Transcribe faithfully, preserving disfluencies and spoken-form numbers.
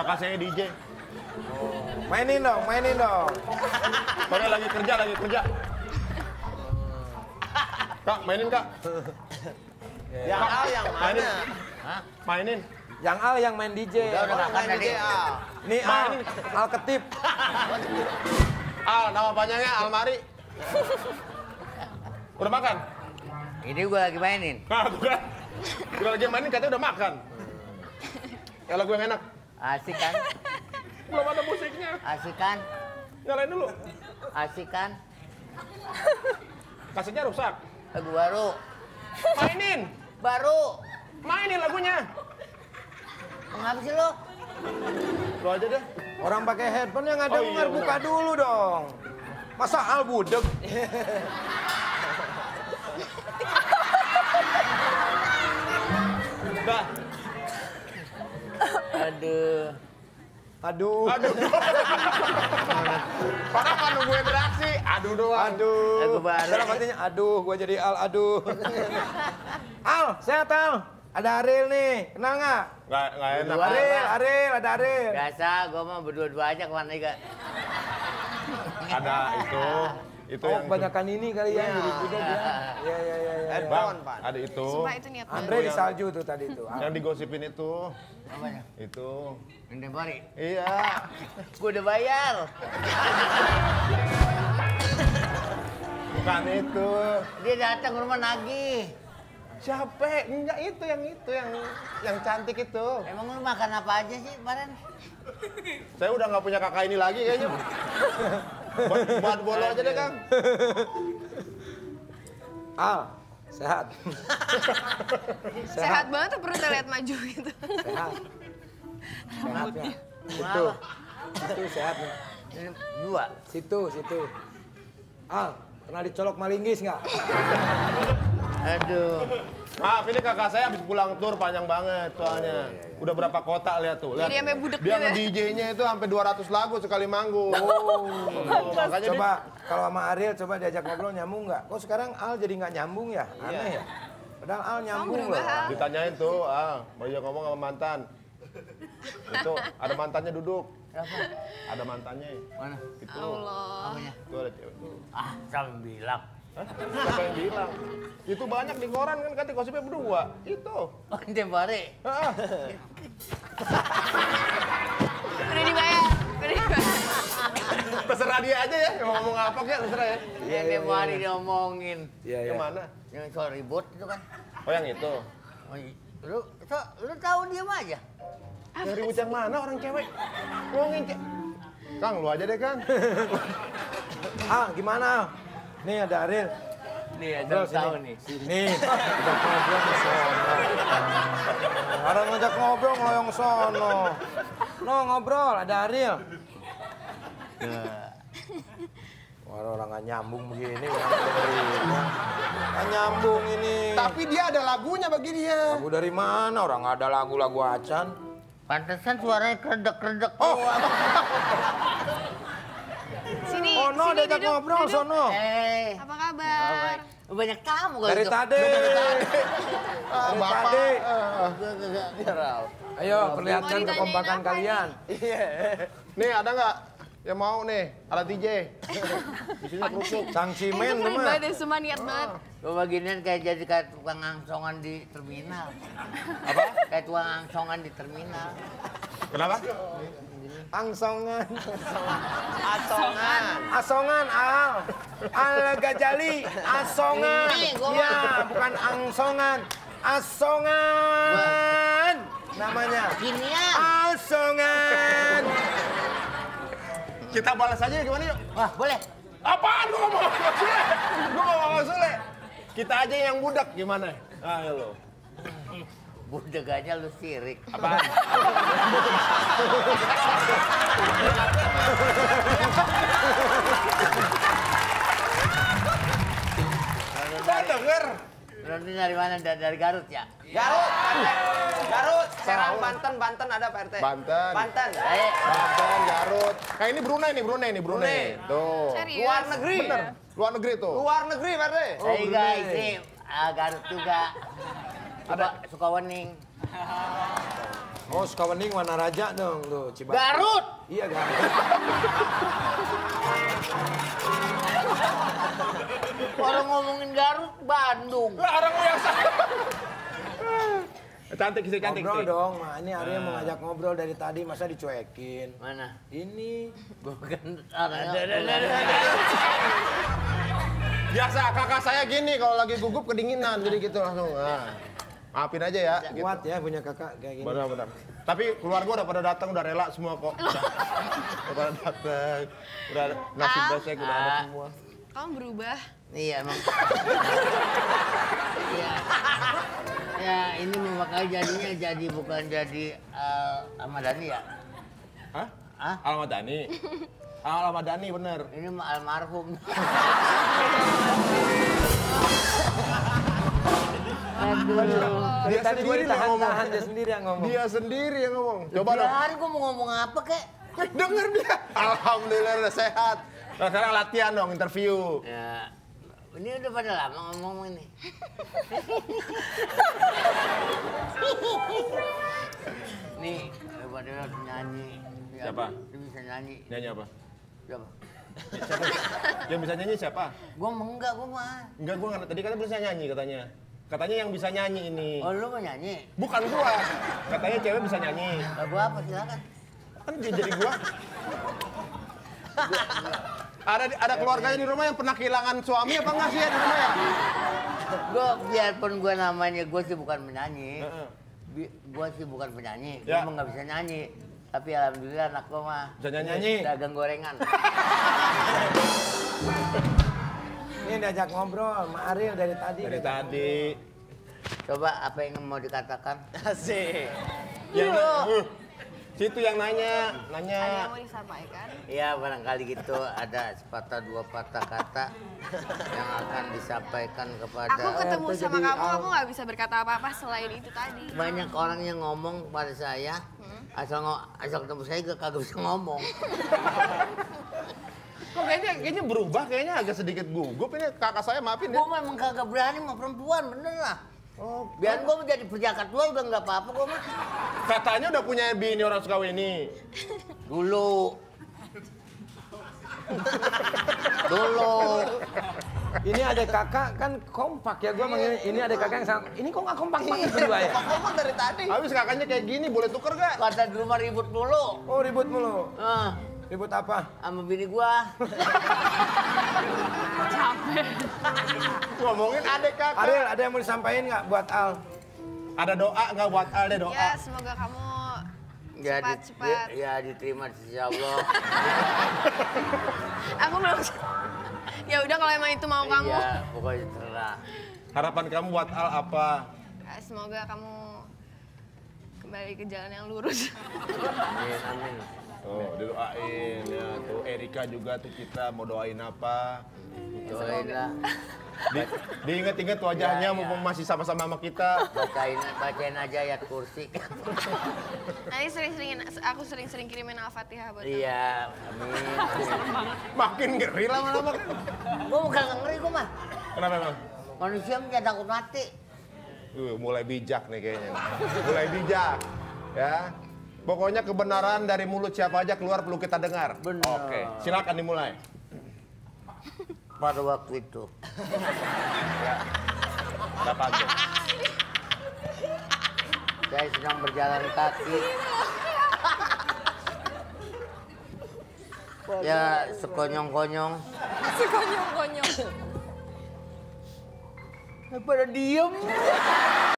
kakak saya D J. Oh. Mainin dong, mainin dong. Soalnya lagi kerja, lagi kerja. Kak, mainin kak. Yang A yang mana? Hah? Mainin. Yang Al yang main D J. Udah, udah main D J Al. Nih Al, Al Ketip. Al, nama panjangnya Almari. Udah makan? Ini gue lagi mainin. Nah, gue, gue lagi mainin katanya udah makan. Ya lagu yang enak. Asik kan? Belum ada musiknya. Asik kan? Nyalain dulu. Asik kan? Kasetnya rusak. Lagu baru. Mainin. Baru. Mainin lagunya. Ngapain sih lo? Lo aja deh. Orang pakai headphone yang ada Umar, oh, iya, buka dulu dong. Masa Al budeg? Bah. Aduh. Aduh. Aduh. Padahal kan nunggu interaksi. Aduh doang. Aduh. Lagu baru. Katanya aduh, gua jadi Al aduh. Al, sehat Al. Ada Ariel nih, kenal nggak? Nggak, nggak enak. Ariel, Ariel, ada Ariel. Biasa, gue mau berdua-dua aja kemana juga. Ada itu, itu oh, yang... kebanyakan ini kali ya. Iya, iya, iya. Bang, ada itu. Sumpah itu niatnya. Andre di salju tuh tadi itu. Yang digosipin itu. Apanya? Itu. Ini bari? Iya. Gue udah bayar. Bukan itu. Dia datang rumah nagih. Capek, enggak itu yang itu yang yang cantik itu. Emang lu makan apa aja sih kemarin? Saya udah nggak punya kakak ini lagi kayaknya. Buat bolo aja deh Kang. Al, sehat. Sehat. Sehat banget tuh perutnya lihat maju gitu. Sehat. Sehat ya. Situ, situ sehat nih. Dua. Situ, situ. Al, pernah dicolok malinggis nggak? Aduh. Maaf, ini kakak saya habis pulang tur panjang banget soalnya. Udah berapa kota lihat tuh. Lihat. Jadi sampai budek dia. Dia D J-nya itu sampai dua ratus lagu sekali manggung. Oh. Oh, makanya coba dia... kalau sama Ariel coba diajak ngobrol nyambung nggak? Kok sekarang Al jadi nggak nyambung ya? Aneh ya. Padahal Al nyambung loh. Ditanyain tuh, Al, mau dia ngomong sama mantan. Itu ada mantannya duduk. Kenapa? Ada mantannya. Mana? Itu. Allah. Itu ada cewek. Ah, jangan bilang. Hah? Siapa yang bilang? Itu banyak di koran kan kata gosipnya berdua. Itu. Oh, Jembari. Heeh. Udah dibayar. Udah dibayar. Terserah dia aja ya, mau ngomong apa ya terserah ya. Yang Jembari diomongin. Iya, iya. Yang mana? Yang soal ribut itu kan. Oh, yang itu. Oh, lu so, lu tahu dia mah aja. Yang ribut yang mana orang cewek? Ngomongin cewek. Kang, lu aja deh, Kang. Ah, gimana? Nih ada Ariel. Nih ada tahu nih. Nih. Udah ngobrol ke sono. Orang ngajak ngobrol ngeloyong sono. Lo ngobrol ada Ariel. Orang orang nggak nyambung begini. Nggak nyambung ini. Tapi dia ada lagunya bagi dia. Lagu dari mana? Orang nggak ada lagu-lagu acan. Pantesan suaranya kredek-kredek. Oh. Sini, oh no, sini duduk, ngobrol, duduk. Sono. Hey. Apa kabar? Banyak tamu kali dari tadi. Ah, Bapak. Tadi. Uh. Ayo, perlihatkan kekompakan kalian. Iya. Nih, ada nggak yang mau nih? Alat D J. Di sini kerupuk. Cang cimen, teman. Itu keren semua niat banget. Lo beginian kayak jadi kayak tukang angsongan di terminal. Apa? Kayak tukang angsongan di terminal. Kenapa? Angsongan. Asongan. Asongan, Al. Al Gajali. Asongan. Iya, bukan angsongan. Asongan. Namanya. Ginian. Asongan. Kita balas aja gimana yuk? Wah, boleh. Apaan lu ngomong sama Sule? Lu ngomong sama Sule? Kita aja yang budak gimana? Ayo lo. Budeg aja lu sirik. Apaan? Saya denger. Berarti dari mana? Dari Garut ya? Garut, Banten. Garut, Serang, Banten, Banten ada Pak R T. Banten. Banten. Banten, Garut. Nah ini Brunei nih, Brunei nih, Brunei. Tuh. Luar negeri. Bener. Luar negeri tuh. Luar negeri Pak R T. Hey guys, ini Garut juga. Ada Sukawening. Oh, Sukawening warna raja dong lu, Cibatu. Garut. Iya, Garut. Orang ngomongin Garut, Bandung. Lah, orang yang sakit. Cantik sih, cantik. Ngobrol dong, Ma. Ini Ariel mau ngajak ngobrol dari tadi, masa dicuekin. Mana? Ini. Bukan biasa, kakak saya gini kalau lagi gugup kedinginan, jadi gitu langsung. Maafin aja ya. Kuat gitu ya punya kakak kayak gini. Benar-benar. Tapi keluarga udah pada datang, udah rela semua kok. Udah pada datang. Udah nasib bosnya udah ada semua. Kamu berubah? Iya, emang. Iya. Ya, ini memakai jadinya jadi bukan jadi uh, Ahmad Dhani ya? Hah? Hah? Ahmad Dhani. Ahmad Dhani bener. Ini almarhum. Aduh. Dia sendiri yang ngomong. Dia sendiri yang ngomong. Dia sendiri yang ngomong. Coba dong. Kan gua mau ngomong apa kek? Dengar dia. Alhamdulillah udah sehat. Nah, sekarang latihan dong interview. Ya. Ini udah pada lama ngomong ini. Nih, udah pada nyanyi. Siapa? Dia bisa nyanyi. Nyanyi apa? Siapa? Yang bisa nyanyi siapa? Gua enggak, gua mah. Enggak, gua enggak. Tadi katanya bisa nyanyi katanya. Katanya yang bisa nyanyi ini. Oh, lu mau nyanyi? Bukan gua. Katanya cewek bisa nyanyi. Nah, gua apa? Silakan. Kan dia jadi gua. Ada ada keluarganya di rumah yang pernah kehilangan suami apa enggak sih ya di rumah ya? Gua biarpun gua namanya gua sih bukan penyanyi. Gua sih bukan penyanyi. Gua emang enggak bisa nyanyi. Tapi alhamdulillah anak gua mah bisa nyanyi. Dagang gorengan. Ini diajak ngobrol sama Ariel dari tadi. Dari tadi. Coba apa yang mau dikatakan? Asik. Ya, situ yang nanya, nanya. Ada yang mau disampaikan? Iya, barangkali gitu ada sepatah dua patah kata yang akan disampaikan kepada. Aku ketemu eh, sama kamu, aku nggak bisa berkata apa-apa selain itu tadi. Banyak orang yang ngomong pada saya, hmm? asal asal ketemu saya gak kagak bisa ngomong. Kok kayaknya, kayaknya berubah, kayaknya agak sedikit gugup ini kakak saya, maafin ya. Gue memang kagak berani sama perempuan, bener lah. Oh, biar gue menjadi perjakat tua udah nggak apa-apa gue mah. Katanya udah punya bini orang Sukaweni. Dulu. Dulu. Ini ada kakak kan kompak ya gue manggilnya. Ini ada kakak yang sangat. Ini kok nggak kompak banget berdua ya? Kompak dari tadi. Habis kakaknya kayak gini, boleh tuker gak? Kata di rumah ribut mulu. Oh ribut mulu. Uh, ribut apa? Sama bini gue. Capek. Ngomongin adek kakak. Ariel, ada yang mau disampaikan nggak buat Al? Ada doa nggak buat Al? Ada doa. Ya, semoga kamu cepat-cepat. Ya, ya, diterima di sisi Allah. Aku belum. Ya udah kalau emang itu mau kamu. Iya, pokoknya terserah. Harapan kamu buat Al apa? Semoga kamu kembali ke jalan yang lurus. Amin, amin. Oh, doain ya tuh Erika juga tuh kita mau doain apa? Doain lah. Di, diinget-inget wajahnya ya, mumpung ya. Masih sama-sama sama kita. Bacain, bacain aja ya kursi. Nanti sering-seringin, aku sering-sering kirimin Al-Fatihah buat. Iya, amin. Makin ngeri lama-lama. Gue bukan ngeri gue mah. Kenapa emang? Manusia nggak takut mati. Uh, mulai bijak nih kayaknya. Mulai bijak, ya. Pokoknya kebenaran dari mulut siapa aja keluar perlu kita dengar. Benar. Oke, silakan dimulai. Pada waktu itu. Ya. Saya sedang berjalan kaki. Ya, sekonyong-konyong. Sekonyong-konyong. Pada diem.